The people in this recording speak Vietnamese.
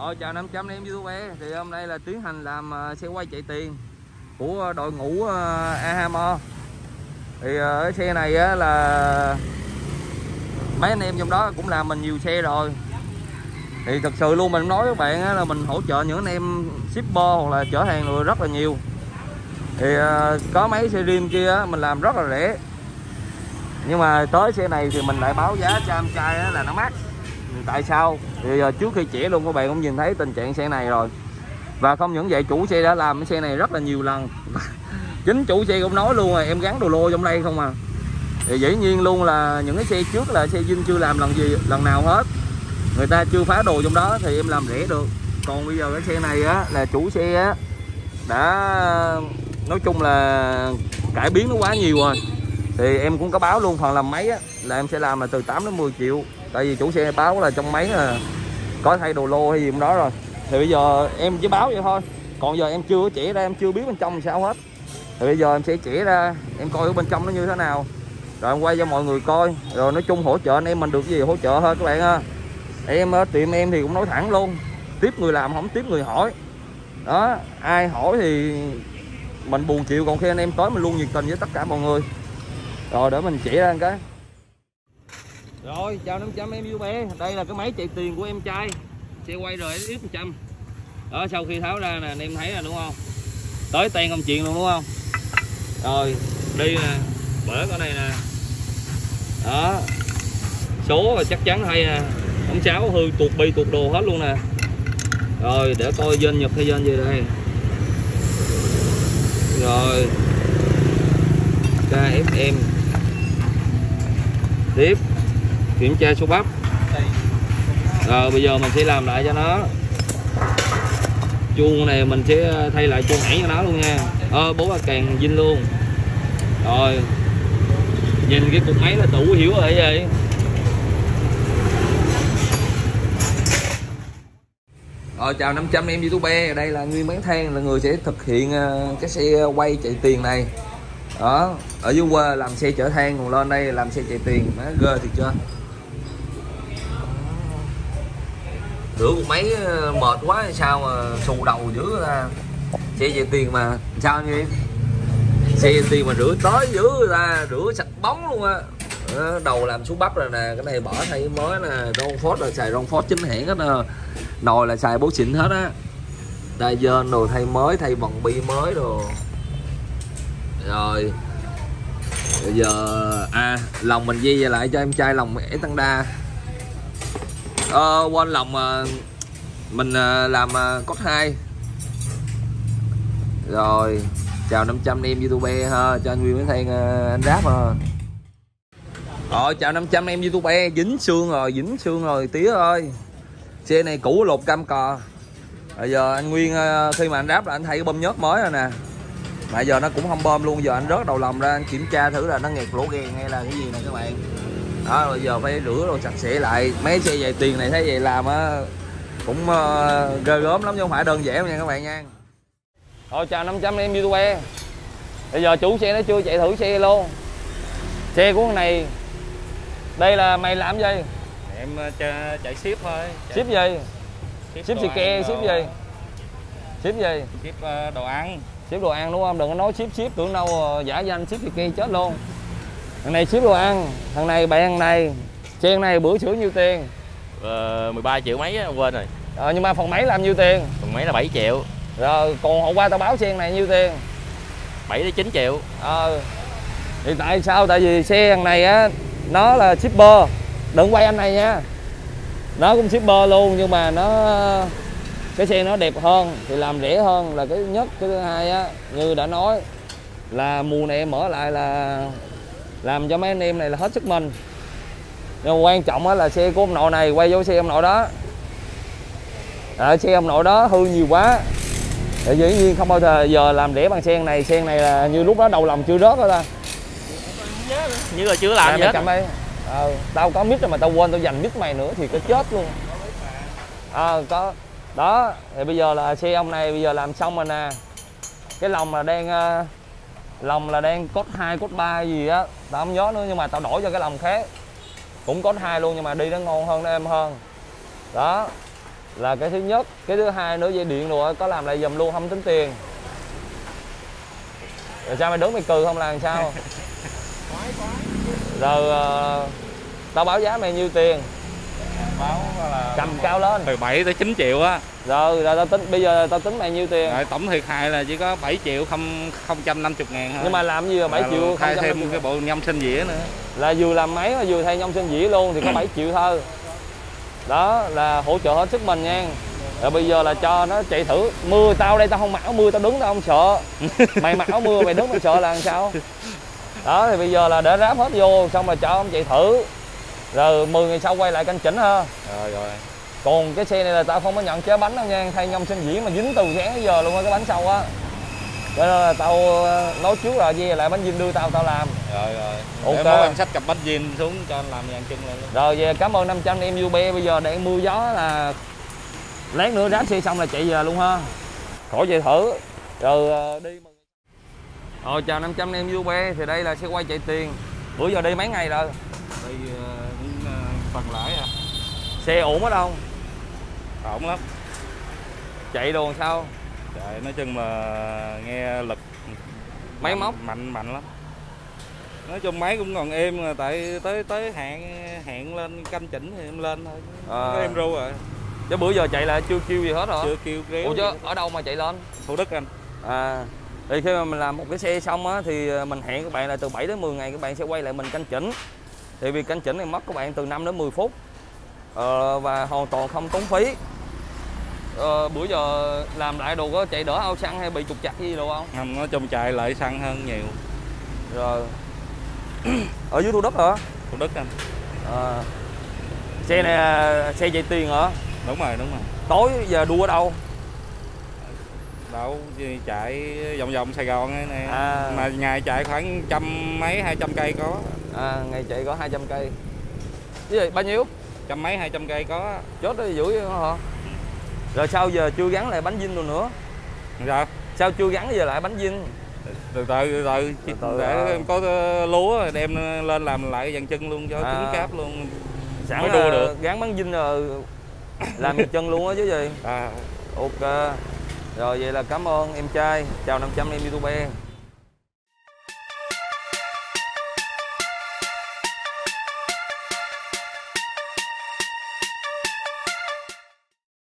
Ôi chào 500 em YouTube. Thì hôm nay là tiến hành làm xe quay chạy tiền của đội ngũ Ahamor. Thì cái xe này á, là mấy anh em trong đó cũng làm mình nhiều xe rồi. Thì thật sự luôn mình nói các bạn á, là mình hỗ trợ những anh em shipper hoặc là chở hàng rồi rất là nhiều. Thì có mấy xe riêng kia á, mình làm rất là rẻ. Nhưng mà tới xe này thì mình lại báo giá cho em trai á, là nó mắc. Tại sao? Thì trước khi chỉ luôn các bạn cũng nhìn thấy tình trạng xe này rồi. Và không những vậy, chủ xe đã làm cái xe này rất là nhiều lần. Chính chủ xe cũng nói luôn rồi, em gắn đồ lô trong đây không à. Thì dĩ nhiên luôn là những cái xe trước là xe Vinh chưa làm lần nào hết. Người ta chưa phá đồ trong đó thì em làm rẻ được. Còn bây giờ cái xe này á, là chủ xe á, đã nói chung là cải biến nó quá nhiều rồi. Thì em cũng có báo luôn, phần làm máy á, là em sẽ làm là từ 8 đến 10 triệu. Tại vì chủ xe báo là trong máy là có thay đồ lô hay gì cũng đó rồi. Thì bây giờ em chỉ báo vậy thôi. Còn giờ em chưa chỉ ra, em chưa biết bên trong làm sao hết. Thì bây giờ em sẽ chỉ ra, em coi ở bên trong nó như thế nào. Rồi em quay cho mọi người coi. Rồi nói chung hỗ trợ anh em mình được gì hỗ trợ thôi các bạn ha. Em ở tiệm em thì cũng nói thẳng luôn, tiếp người làm không tiếp người hỏi. Đó, ai hỏi thì mình buồn chịu. Còn khi anh em tới mình luôn nhiệt tình với tất cả mọi người. Rồi để mình chỉ ra một cái. Rồi chào 500 em yêu bé. Đây là cái máy chạy tiền của em trai. Xe quay RX 100. Đó, sau khi tháo ra nè anh em thấy là đúng không? Tới ten công chuyện luôn đúng không? Rồi đi nè, bể cái này nè. Đó, số là chắc chắn hay nè. Ống sáo hư tuột bi tuột đồ hết luôn nè. Rồi để coi dên Nhật hay dên gì đây. Rồi KFM. Tiếp kiểm tra số bắp. Rồi bây giờ mình sẽ làm lại cho nó. Chuông này mình sẽ thay lại chuông hãng cho nó luôn nha. Bố là càng Vinh luôn. Rồi nhìn cái cục máy là tủ hiểu rồi vậy. Rồi chào 500 em YouTube. Đây là Nguyên Bán Than, là người sẽ thực hiện cái xe quay chạy tiền này. Đó, ở dưới quê làm xe chở than, còn lên đây làm xe chạy tiền. Má ghê thiệt chưa. Rửa cục máy mệt quá hay sao mà xù đầu dữ ra. Xe chạy tiền mà sao như em? Xe chạy tiền mà rửa tới dữ ra, rửa sạch bóng luôn á. Đầu làm xuống bắp rồi nè, cái này bỏ thay mới nè. Ron Ford là xài Ron Ford chính hãng hết nè. Nồi là xài bố xịn hết á. Đa dên đồ thay mới, thay vòng bi mới đồ. Rồi bây giờ lòng mình di về lại cho em trai lòng ế tăng đa. Quên lòng mình làm cốt 2. Rồi chào 500 em YouTube ha, cho anh Nguyên Bán Than anh ráp ha. Rồi chào 500 em YouTube. Dính xương rồi tía ơi. Xe này cũ lột cam cò. Bây giờ anh Nguyên khi mà anh ráp là anh thay cái bơm nhớt mới rồi nè. Mà giờ nó cũng không bơm luôn, giờ anh rớt đầu lòng ra anh kiểm tra thử là nó nghẹt lỗ ghen hay là cái gì nè các bạn. Đó, rồi giờ phải rửa rồi sạch sẽ lại. Mấy xe chạy tiền này thấy vậy làm á cũng ghê gớm lắm chứ không phải đơn giản nha các bạn nha. Thôi chào 500 em YouTube. Bây giờ chủ xe nó chưa chạy thử xe luôn. Xe của con này. Đây là mày làm gì? Em chạy ship thôi. Ship gì? Ship xì ke, ship gì? Ship gì? Ship đồ ăn. Ship đồ ăn đúng không? Đừng có nói ship tưởng đâu giả danh ship thì kia chết luôn. Thằng này ship đồ ăn, thằng này bạn này. Xe này bữa sửa nhiêu tiền? 13 triệu mấy á, quên rồi. Nhưng mà phần máy làm nhiêu tiền? Phần máy là 7 triệu. Rồi còn hôm qua tao báo xe này nhiêu tiền? 7 đến 9 triệu. Thì tại sao? Tại vì xe thằng này á, nó là shipper. Đừng quay anh này nha. Nó cũng shipper luôn nhưng mà nó cái xe nó đẹp hơn thì làm rẻ hơn là cái nhất. Cái thứ hai á, như đã nói là mùa này em mở lại là làm cho mấy anh em này là hết sức mình. Nhưng mà quan trọng á là xe của ông nội này quay vô xe ông nội đó. Xe ông nội đó hư nhiều quá thì dĩ nhiên không bao giờ làm rẻ bằng xe này. Xe này là như lúc đó đầu lòng chưa rớt đó ta, như là chưa làm gì hết. Tao có mic rồi mà tao quên tao dành mic mày nữa thì có chết luôn. Có đó thì bây giờ là xe ông này bây giờ làm xong rồi nè. Cái lòng là đang cốt 2 cốt 3 gì á tao không nhớ nữa, nhưng mà tao đổi cho cái lòng khác cũng cốt 2 luôn nhưng mà đi nó ngon hơn, nó êm hơn. Đó là cái thứ nhất. Cái thứ hai nữa, dây điện rồi có làm lại dùm luôn, không tính tiền. Rồi sao mày đứng mày cười không là làm sao? Rồi tao báo giá mày nhiêu tiền? Báo là cầm cao lên từ 7 tới 9 triệu á. Rồi tao tính, bây giờ tao tính mày nhiêu tiền? Rồi, tổng thiệt hại là chỉ có 7 triệu 050 ngàn thôi. Nhưng mà làm gì là 7 triệu thay thêm cái bộ nhông sinh dĩa nữa. Là vừa làm máy mà vừa thay nhông sinh dĩa luôn thì có 7 triệu thôi. Đó là hỗ trợ hết sức mình nha. Rồi bây giờ là cho nó chạy thử. Mưa tao đây tao không mão mưa, tao đứng tao không sợ. Mày mão mưa mày đứng mày sợ là làm sao? Đó thì bây giờ là để ráp hết vô xong rồi cho ông chạy thử. Rồi 10 ngày sau quay lại canh chỉnh ha. Rồi. Còn cái xe này là tao không có nhận chế bánh đâu nha, thay nhông sinh diễn mà dính từ sáng tới giờ luôn á, cái bánh sau á. Cho nên là tao nói trước rồi, về lại bánh zin đưa tao, tao làm. Rồi. Ok. Để em xách cặp bánh zin xuống cho anh làm dàn chân lên. Rồi về cảm ơn 500 em Ube, bây giờ để mưa gió là lát nữa ráp xe xong là chạy về luôn ha. Khỏi về thử. Rồi đi. Rồi chào 500 em Ube, thì đây là xe quay chạy tiền. Bữa giờ đi mấy ngày rồi? Đi phần lãi à. Xe ổn hết không? Ổn lắm. Chạy đồ sao? Chạy nói chung mà nghe lực máy móc mạnh lắm. Nói chung máy cũng còn êm, là tại tới hẹn lên canh chỉnh thì em lên thôi. Em ru rồi. Chứ bữa giờ chạy là chưa kêu gì hết hả? Chưa kêu réo. Ủa chứ ở đâu mà chạy lên? Thủ Đức anh. Thì khi mà mình làm một cái xe xong á thì mình hẹn các bạn là từ 7 đến 10 ngày các bạn sẽ quay lại mình canh chỉnh. Thì việc canh chỉnh này mất các bạn từ 5 đến 10 phút. Và hoàn toàn không tốn phí. Bữa giờ làm lại đồ có chạy đỡ ao xăng hay bị trục trặc gì đâu không? Không, nói chung chạy lại xăng hơn nhiều. Rồi. Ở dưới Thủ Đức hả? Thủ Đức anh. Xe này xe chạy tiền hả? Đúng rồi. Tối giờ đua ở đâu? Đâu chạy vòng Sài Gòn ấy nè. Mà ngày chạy khoảng trăm mấy 200 cây có. Ngày chạy có 200 cây. Cái gì bao nhiêu? Trăm mấy 200 cây có. Chết đi dữ vậy hả? Rồi sao giờ chưa gắn lại bánh zin rồi nữa? Dạ. Sao chưa gắn giờ lại bánh zin? Từ từ để em có lúa rồi đem lên làm lại dàn chân luôn cho cứng cáp luôn. Sẵn mới đua được. Gắn bánh zin rồi làm dàn chân luôn á chứ gì. Ok. Rồi vậy là cảm ơn em trai. Chào 500 em YouTube.